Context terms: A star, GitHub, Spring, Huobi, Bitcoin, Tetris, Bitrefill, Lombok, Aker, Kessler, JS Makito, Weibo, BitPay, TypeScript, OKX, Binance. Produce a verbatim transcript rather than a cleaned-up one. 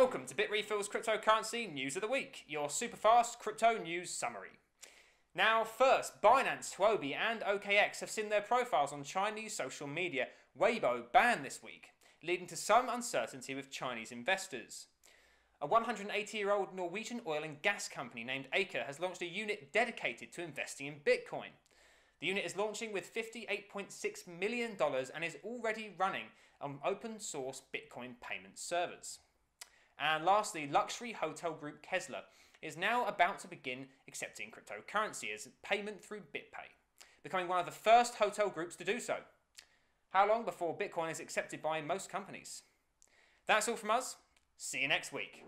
Welcome to Bitrefill's Cryptocurrency News of the Week, your super fast crypto news summary. Now first, Binance, Huobi and O K X have seen their profiles on Chinese social media Weibo banned this week, leading to some uncertainty with Chinese investors. A one hundred eighty year old Norwegian oil and gas company named Aker has launched a unit dedicated to investing in Bitcoin. The unit is launching with fifty-eight point six million dollars and is already running on open source Bitcoin payment servers. And lastly, luxury hotel group Kessler is now about to begin accepting cryptocurrency as payment through BitPay, becoming one of the first hotel groups to do so. How long before Bitcoin is accepted by most companies? That's all from us. See you next week.